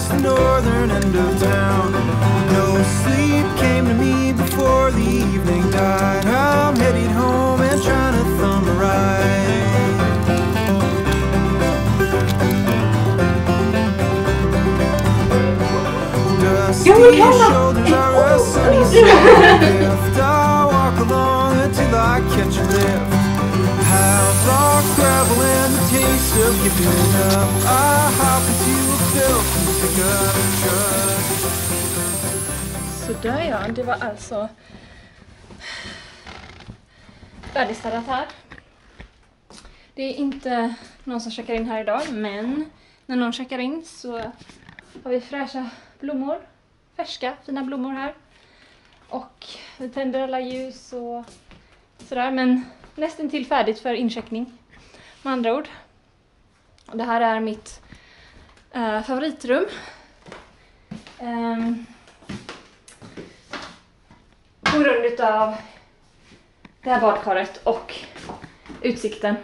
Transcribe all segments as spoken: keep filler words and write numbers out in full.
across the northern end of town. No sleep came to me before the evening died. I'm headed home and trying to thumb a ride. Dusty shoulders are a sunny gift. I walk along until I catch a lift. How's all gravel and the taste of giving up? I hop into a filth and pick up a truck. Sådär ja, det var alltså färdigstädat här. Det är inte någon som checkar in här idag, men när någon checkar in så har vi fräscha blommor. Färska, fina blommor här. Och vi tänder alla ljus och sådär, men nästan till färdigt för incheckning, med andra ord. Det här är mitt äh, favoritrum. Ähm, på grund utav det här badkaret och utsikten.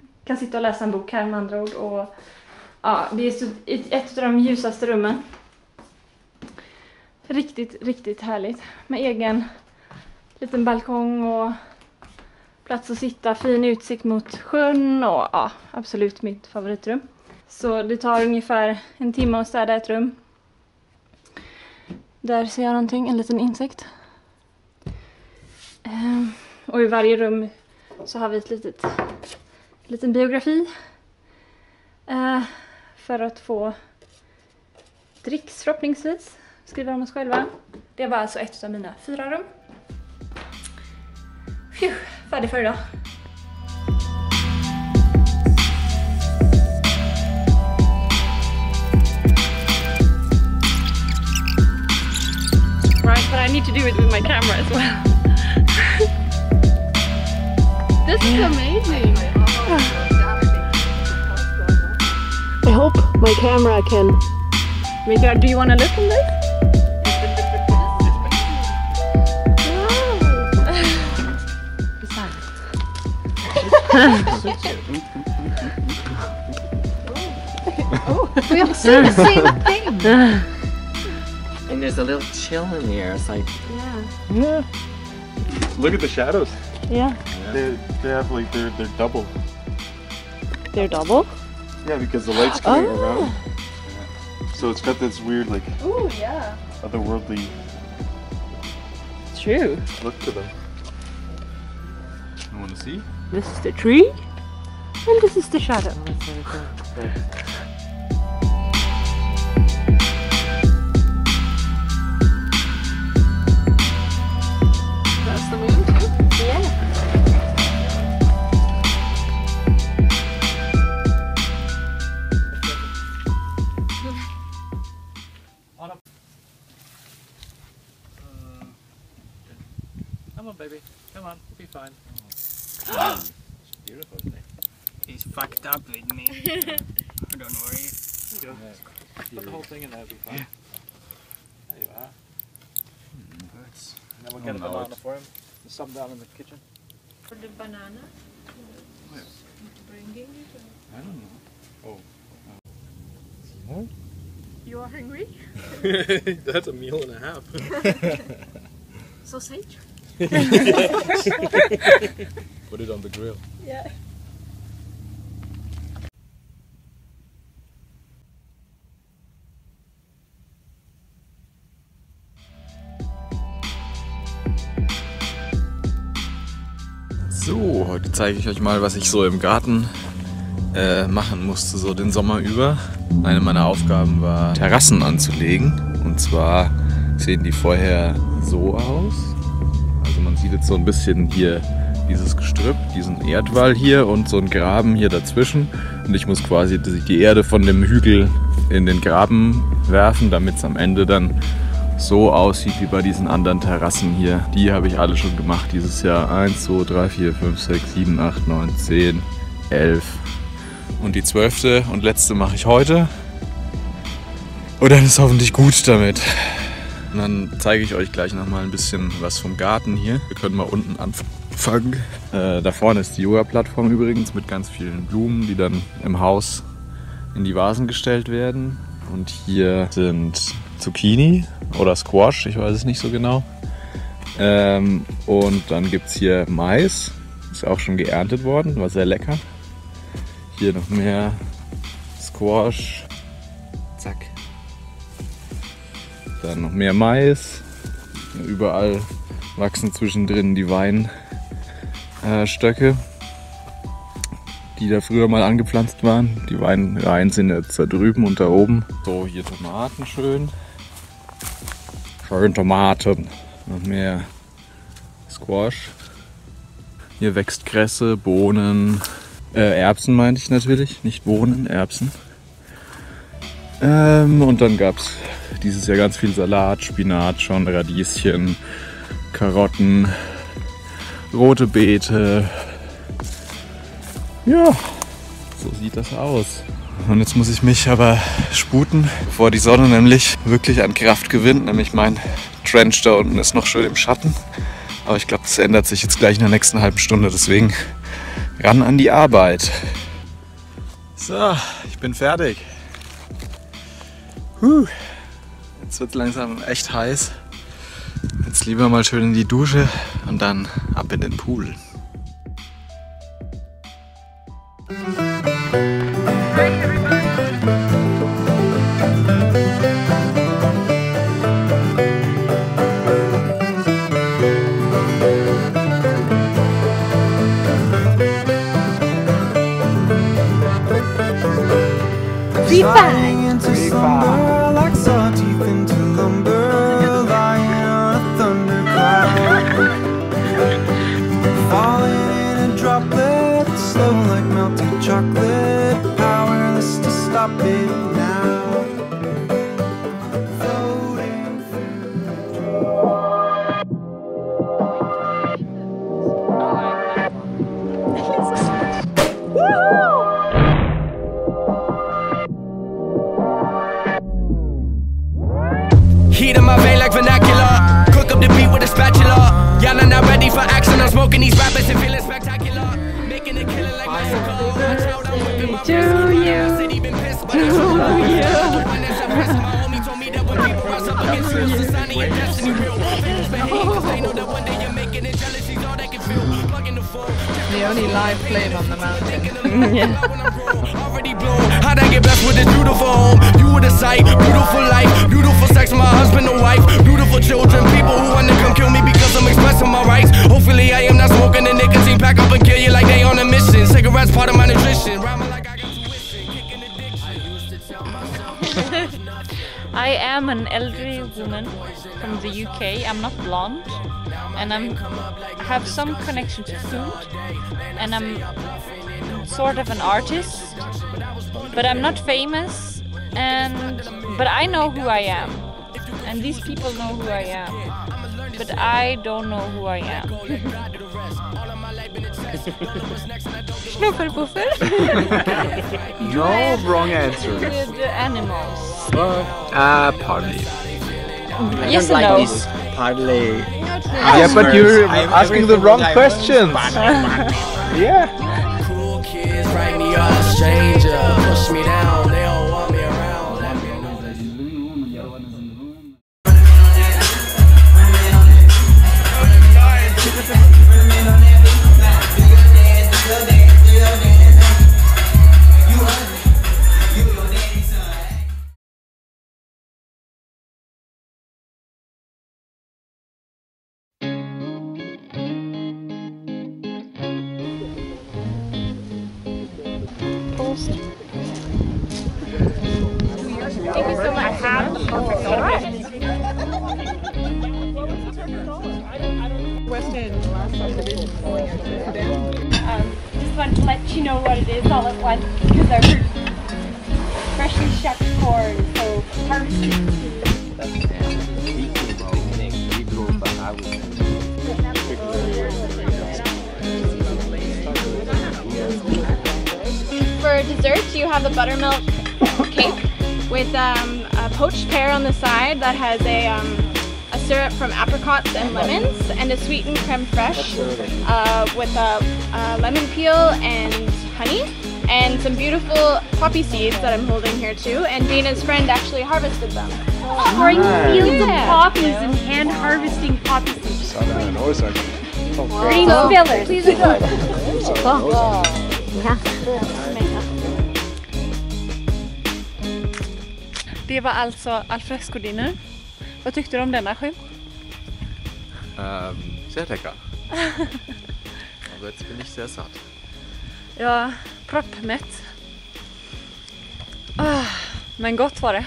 Jag kan sitta och läsa en bok här, med andra ord. Och, ja, det är ett av de ljusaste rummen. Riktigt, riktigt härligt. Med egen liten balkong och plats att sitta, fin utsikt mot sjön och ja, absolut mitt favoritrum. Så det tar ungefär en timme att städa ett rum. Där ser jag någonting, en liten insekt. Ehm, och i varje rum så har vi ett litet, en liten biografi. Ehm, för att få dricks förhoppningsvis, skriver de oss själva. Det var alltså ett av mina fyra rum. Phew, färdig för idag. Right, but I need to do it with my camera as well. This is amazing. I hope my camera can make out. Do you want to look in this? Oh. Oh, we all see the same thing. And there's a little chill in the air. It's like, yeah. Yeah. Look at the shadows. Yeah. Yeah. They they have like they're they're double. They're double? Yeah, because the light's coming oh. around. Yeah. So it's got this weird like. Ooh, yeah. Otherworldly. True. Look to them. You want to see? This is the tree, and this is the shadow. That's the moon too? Yeah. Come on baby, come on, we'll be fine. It's beautiful today. He's fucked up with me. Don't worry. You go. Yeah. Put the whole thing in there, it'll be fine. Yeah. There you are. Mm, hurts. And then we'll get oh, a banana no, for him. There's some down in the kitchen. For the banana? Yes. Bringing it or? I don't know. Oh. What? Oh. You are hungry? That's a meal and a half. Sausage? Put it on the grill. Yeah. So, heute zeige ich euch mal, was ich so im Garten äh, machen musste, so den Sommer über. Eine meiner Aufgaben war, Terrassen anzulegen. Und zwar sehen die vorher so aus. Also man sieht jetzt so ein bisschen hier dieses Gestrüpp, diesen Erdwall hier und so einen Graben hier dazwischen. Und ich muss quasi die Erde von dem Hügel in den Graben werfen, damit es am Ende dann so aussieht wie bei diesen anderen Terrassen hier. Die habe ich alle schon gemacht dieses Jahr. eins, zwei, drei, vier, fünf, sechs, sieben, acht, neun, zehn, elf. Und die zwölfte und letzte mache ich heute. Und dann ist hoffentlich gut damit. Und dann zeige ich euch gleich nochmal ein bisschen was vom Garten hier. Wir können mal unten anfangen. Äh, da vorne ist die Yoga-Plattform übrigens mit ganz vielen Blumen, die dann im Haus in die Vasen gestellt werden. Und hier sind Zucchini oder Squash, ich weiß es nicht so genau. Ähm, und dann gibt es hier Mais, ist auch schon geerntet worden, war sehr lecker. Hier noch mehr Squash. Zack. Dann noch mehr Mais. Überall wachsen zwischendrin die Weinstöcke, äh, die da früher mal angepflanzt waren. Die Weinreihen sind jetzt da drüben und da oben. So, hier Tomaten schön. Schön Tomaten. Noch mehr Squash. Hier wächst Kresse, Bohnen, äh, Erbsen meinte ich natürlich, nicht Bohnen, Erbsen. Ähm, und dann gab es dieses Jahr ganz viel Salat, Spinat schon, Radieschen, Karotten, rote Beete. Ja, so sieht das aus. Und jetzt muss ich mich aber sputen, bevor die Sonne nämlich wirklich an Kraft gewinnt. Nämlich mein Trench da unten ist noch schön im Schatten. Aber ich glaube, das ändert sich jetzt gleich in der nächsten halben Stunde. Deswegen ran an die Arbeit. So, ich bin fertig. Huh. Jetzt wird es langsam echt heiß. Jetzt lieber mal schön in die Dusche und dann ab in den Pool. Heat in my vein like vernacular. Cook up the beat with a spatula. Y'all are not ready for action. I'm smoking these rappers and feeling spectacular. Making a killer like Mexico. I told I'm whipping my wrist. City been pissed, but I'm so low. My homie told me that when people rush up against real society and destiny real. Fans been hating cause they know that one day you're making it jealous. She's all they can feel. Plugging the phone. The only live flame on the mountain. Yeah. How'd I get blessed with this beautiful home? You were the sight, beautiful life, beautiful sex, my husband and wife, beautiful children, people who wanna come kill me because I'm expressing my rights. Hopefully I am not smoking the nicotine, pack up and kill you like they on a mission. Cigarettes part of my nutrition. I am an elderly woman from the U K. I'm not blonde and I'm have some connection to food and I'm sort of an artist, but I'm not famous, and but I know who I am, and these people know who I am, but I don't know who I am. Schnuffelpuffel? No wrong answer. With the animals. Ah, uh, partly. I yes don't and like no. This partly. Yeah, but you're I'm asking the wrong questions. Yeah. Write me all stranger, push me down, they all want me around. You know what it is all at once because I heard freshly shucked corn, so harvested food. For dessert, you have the buttermilk cake with um, a poached pear on the side that has a um, a syrup from apricots and lemons, and a sweetened creme fraiche uh, with a, a lemon peel and honey. and some beautiful poppy seeds that I'm holding here too, and Dana's friend actually harvested them. Pouring fields of poppies and hand harvesting poppy seeds. Green spillers. Please Det var alltså alfresco-dinner. Vad tyckte du om denna skyn? Ähm, sehr lecker. Aber jetzt bin ich sehr satt. Ja, proppmätt. Oh, men gott var det.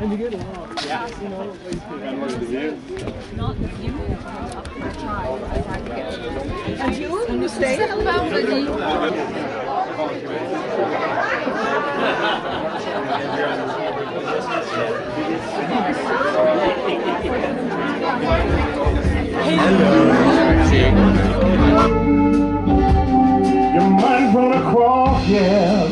And you get along. Yeah. You know, the view. Not the view. I tried. And you? And you stay? Still about the view. Your mind's gonna crawl, yeah.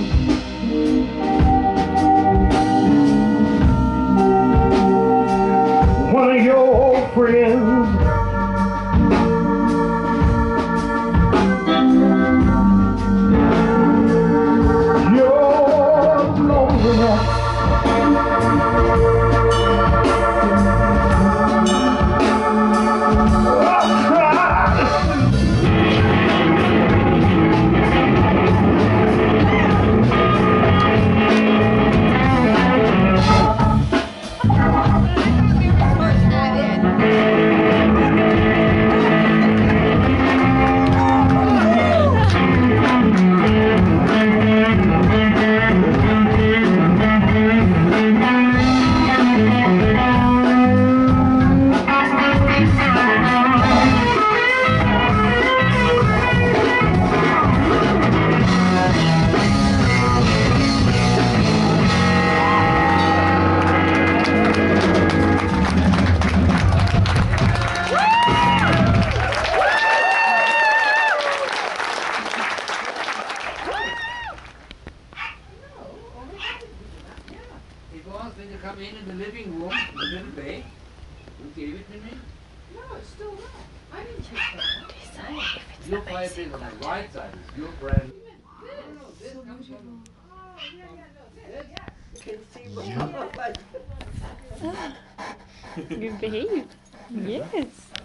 Good behave. Yes.